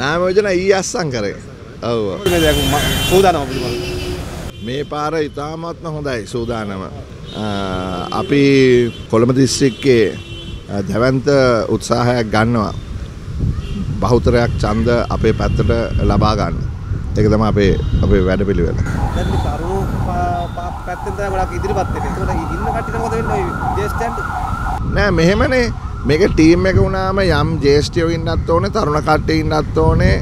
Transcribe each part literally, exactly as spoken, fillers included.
नाम योजना ये आसान करे මේ පාර ඉතාමත්ම හොඳයි සූදානම. අපි කොළඹ දිස්ත්‍රික්කයේ දැවැන්ත උත්සාහයක් ගන්නවා බහුතරයක් ඡන්ද අපේ පැත්තට ලබා ගන්න. ඒක තමයි අපේ අපේ වැඩපිළිවෙල. දැන් මේ තරුණ පැත්තෙන් තමයි ගොඩක් ඉදිරියපත් වෙන්නේ. ඒකට ඉන්න කට්ටියට මොකද වෙන්නේ? ජේෂ්ඨයන්ට නෑ මෙහෙමනේ මේක ටීම් එක වුණාම යම් ජේෂ්ඨයෝ ඉන්නත් ඕනේ තරුණ කට්ටිය ඉන්නත් ඕනේ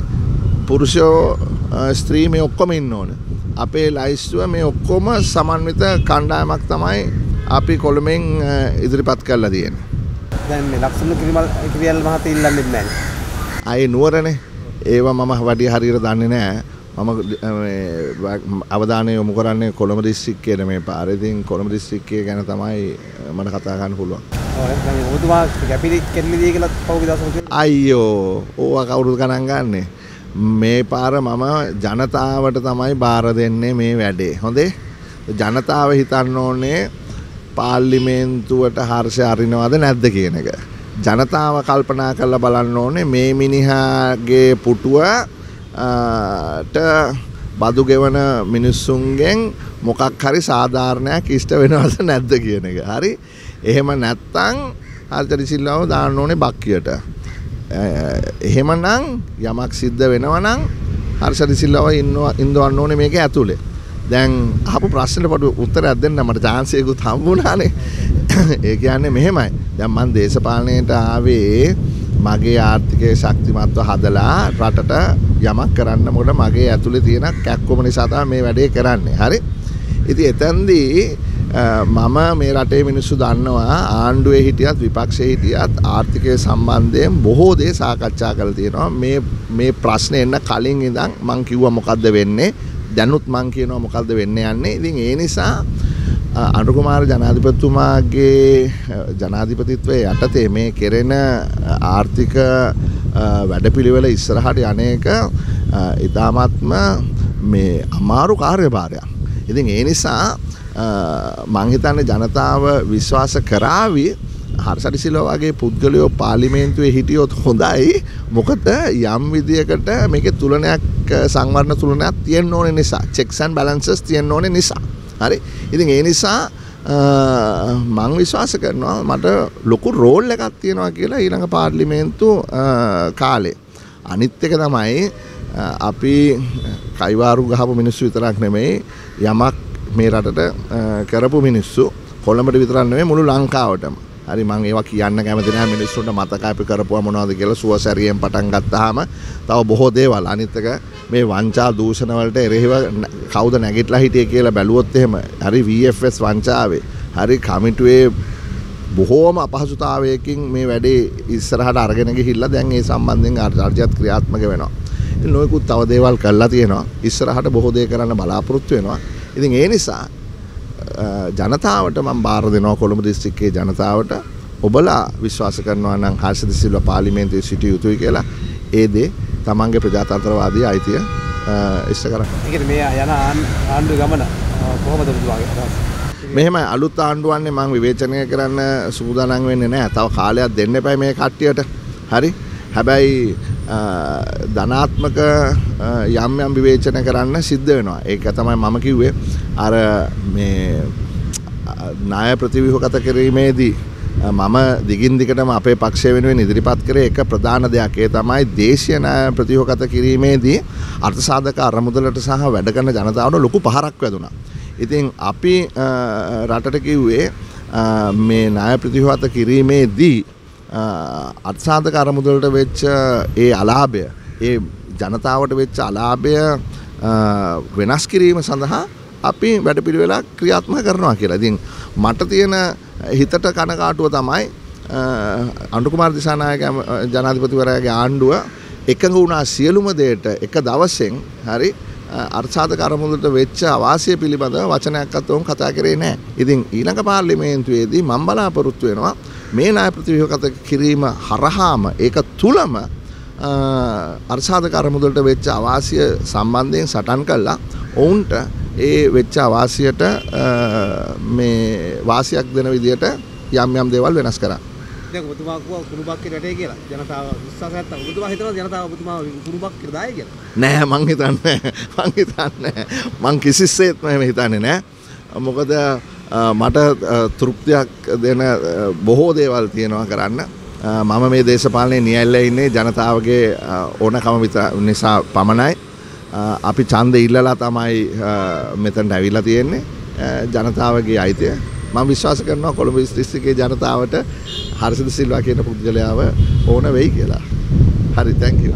පුරුෂයෝ ස්ත්‍රී මේ ඔක්කොම ඉන්න ඕනේ. අපේ ලයිස්තුව මේ ඔක්කොම සමන්විත කණ්ඩායමක් තමයි අපි කොළඹෙන් ඉදිරිපත් කරලා තියෙන්නේ. දැන් මේ ලක්ෂණ කිරිමල් ක්‍රියල් මහතා ඉල්ලන්නේ නැහැ. ආයේ නුවරනේ. ඒවා මම වැඩි හරියට දන්නේ නැහැ. මම අවධානය යොමු කරන්නේ කොළඹ දිස්ත්‍රික්කයේ මේ පාර. ඉතින් කොළඹ දිස්ත්‍රික්කය ගැන තමයි මම කතා කරන්න පුළුවන්. ඔව් කැපිලි කැපිලි කියලා පහුගිය දවසම කිව්වා. අයියෝ. ඕවා කවුරුද ගණන් ගන්නෙ? මේ පාර මම ජනතාවට තමයි බාර දෙන්නේ මේ වැඩේ. හොඳේ. ජනතාව හිතන්න ඕනේ පාර්ලිමේන්තුවට හර්ෂ අරිනවද නැද්ද කියන එක. ජනතාව කල්පනා කරලා බලන්න ඕනේ මේ මිනිහාගේ පුටුවට බදු ගෙවන මිනිස්සුන්ගෙන් මොකක් හරි සාධාරණයක් ඉෂ්ට වෙනවද නැද්ද කියන එක. හරි. එහෙම නැත්තම් හර්ෂ ඩි සිල්වාව දාන්න ඕනේ බක්කියට. එහෙමනම් යමක් සිද්ධ වෙනවා නම් හර්ෂ ඩි සිල්වාව ඉන්නවා ඉඳවන්න ඕනේ මේක ඇතුලේ. දැන් අහපු ප්‍රශ්නෙට පොඩි උත්තරයක් දෙන්න මට chance එකකුත් හම්බුණානේ. ඒ කියන්නේ මෙහෙමයි. දැන් මම දේශපාලනයට ආවේ මගේ ආර්ථිකය ශක්තිමත්ව හදලා රටට යමක් කරන්න මොකද මගේ ඇතුලේ තියෙන කැක්කම නිසා තමයි මේ වැඩේ කරන්නේ. හරි. ඉතින් එතෙන්දී මම මේ රටේ මිනිස්සු දන්නවා ආණ්ඩුවේ හිටියත් විපක්ෂයේ හිටියත් ආර්ථිකය සම්බන්ධයෙන් බොහෝ දේ සාකච්ඡා කරලා තියෙනවා. මේ මේ ප්‍රශ්නේ එන්න කලින් ඉඳන් මම කිව්වා මොකද්ද වෙන්නේ, දැනුත් මම කියනවා මොකද්ද වෙන්න යන්නේ. ඉතින් ඒ නිසා අනුර කුමාර ජනාධිපතිතුමාගේ ජනාධිපතිත්වයේ යටතේ මේ කෙරෙන ආර්ථික වැඩපිළිවෙල ඉස්සරහට යන්නේක ඉතාමත්ම මේ අමාරු කාර්යභාරයක්. ඉතින් ඒ නිසා මං හිතන්නේ ජනතාව විශ්වාස කරાવી හර්ෂ ඩි සිල්වා වගේ පුද්ගලයෝ පාර්ලිමේන්තුවේ හිටියොත් හොඳයි. මොකද යම් විදියකට මේකේ තුලනයක් සංවර්ණ තුලනයක් තියෙන්න ඕනේ නිසා, චෙක්ස් ඇන්ඩ් බැලන්සස් තියෙන්න ඕනේ නිසා. හරි. ඉතින් ඒ නිසා මං විශ්වාස කරනවා මට ලොකු රෝල් එකක් තියෙනවා කියලා ඊළඟ පාර්ලිමේන්තු කාලේ. අනිත් එක තමයි අපි කයිවාරු ගහපු මිනිස්සු විතරක් නෙමෙයි යමක් මේ රටට කරපු මිනිස්සු කොළඹට විතරක් නෙමෙයි මුළු ලංකාවටම. හරි. මම ඒවා කියන්න කැමති නැහැ මිනිස්සුන්ට මතකයි අපි කරපුවා මොනවද කියලා. සුවසැරියෙන් පටන් ගත්තාම තව බොහෝ දේවල්. අනිත් එක මේ වංචා දූෂණ වලට එරෙහිව කවුද නැගිටලා හිටියේ කියලා බැලුවොත් එහෙම හරි V F S වංචාවේ හරි කමිටුවේ බොහෝම අපහසුතාවයකින් මේ වැඩේ ඉස්සරහට අරගෙන ගිහිල්ලා දැන් ඒ සම්බන්ධයෙන් ආර්ථිකයත් ක්‍රියාත්මක වෙනවා. ඉතින් නොයෙකුත් තව දේවල් කරලා තියෙනවා. ඉස්සරහට බොහෝ දේ කරන්න බලාපොරොත්තු වෙනවා. ඉතින් ඒ නිසා ජනතාවට මම බාර දෙනවා කොළඹ දිස්ත්‍රික්කයේ ජනතාවට ඔබලා විශ්වාස කරනවා නම් හර්ෂ ඩි සිල්වා පාර්ලිමේන්තුවේ සිටිය යුතුයි කියලා ඒ දේ තමන්ගේ ප්‍රජාතන්ත්‍රවාදී අයිතිය ඉෂ්ට කරගන්න. ඒ කියන්නේ මේ යන ආණ්ඩුවේ ගමන කොහොමද මුදුවාගේ? මෙහෙමයි අලුත් ආණ්ඩුවන්නේ මම විවේචනය කරන්න සූදානම් වෙන්නේ නැහැ. තව කාලයක් දෙන්න එපයි මේ කට්ටියට. හරි. හැබැයි ධනාත්මක යම් යම් විවේචන කරන්න සිද්ධ වෙනවා. ඒක තමයි මම කිව්වේ අර මේ ණය ප්‍රතිව්‍යුහගත කිරීමේදී මම දිගින් දිගටම අපේ පක්ෂය වෙනුවෙන් ඉදිරිපත් කරේ එක ප්‍රධාන දෙයක්. ඒ තමයි දේශීය ණය ප්‍රතිව්‍යුහගත කිරීමේදී අර්ථසාධක අරමුදලට සහ වැඩ කරන ජනතාවට ලොකු පහරක් වැදුනා. ඉතින් අපි රටට කිව්වේ මේ ණය ප්‍රතිව්‍යුහගත කිරීමේදී අර්ථසාධක අරමුදලට වෙච්ච ඒ අලාභය, ඒ ජනතාවට වෙච්ච අලාභය වෙනස් කිරීම සඳහා අපි වැඩපිළිවෙලක් ක්‍රියාත්මක කරනවා කියලා. ඉතින් මට තියෙන හිතට කනකාටුව තමයි අනුර කුමාර දිසානායක ජනාධිපතිවරයාගේ ආණ්ඩුව එකඟ වුණා සියලුම දේට එක දවසෙන්. හරි. අර්ථසාධක අරමුදලට වෙච්ච අවාසිය පිළිබඳව වචනයක්වත් උන් කතා කරේ නැහැ. ඉතින් ඊළඟ පාර්ලිමේන්තුවේදී මම බලාපොරොත්තු වෙනවා මේ ණය ප්‍රතිව්‍යුහගත කිරීම හරහාම ඒක තුලම අර්ථසාධක අරමුදලට වෙච්ච අවාසිය සම්බන්ධයෙන් සටන් කළා ඔවුන්ට ඒ වෙච්ච අවාසියට මේ වාසියක් දෙන විදියට යම් යම් දේවල් වෙනස් කරා. දැන් ඔබතුමා කිව්වා කුණුබක් කියන රටේ කියලා ජනතාව විශ්වාස නැත්තම් ඔබතුමා හිතනවා ජනතාව ඔබතුමා කුණුබක් කියලා දායි කියලා නෑ මං හිතන්නේ මං හිතන්නේ මං කිසිසේත් මම හිතන්නේ නෑ මොකද මට තෘප්තියක් දෙන බොහෝ දේවල් තියෙනවා කරන්න මම මේ දේශපාලනේ නියැලලා ඉන්නේ ජනතාවගේ ඕනකම නිසා පමණයි අපි ඡන්දෙ ඉල්ලලා තමයි මෙතනට ඇවිල්ලා තියෙන්නේ ජනතාවගේ අයිතිය මම විශ්වාස කරනවා කොළඹ දිස්ත්‍රික්කයේ ජනතාවට හර්ෂ ද සිල්වා කියන පුද්ගලයාව ඕන වෙයි කියලා. හරි, thank you.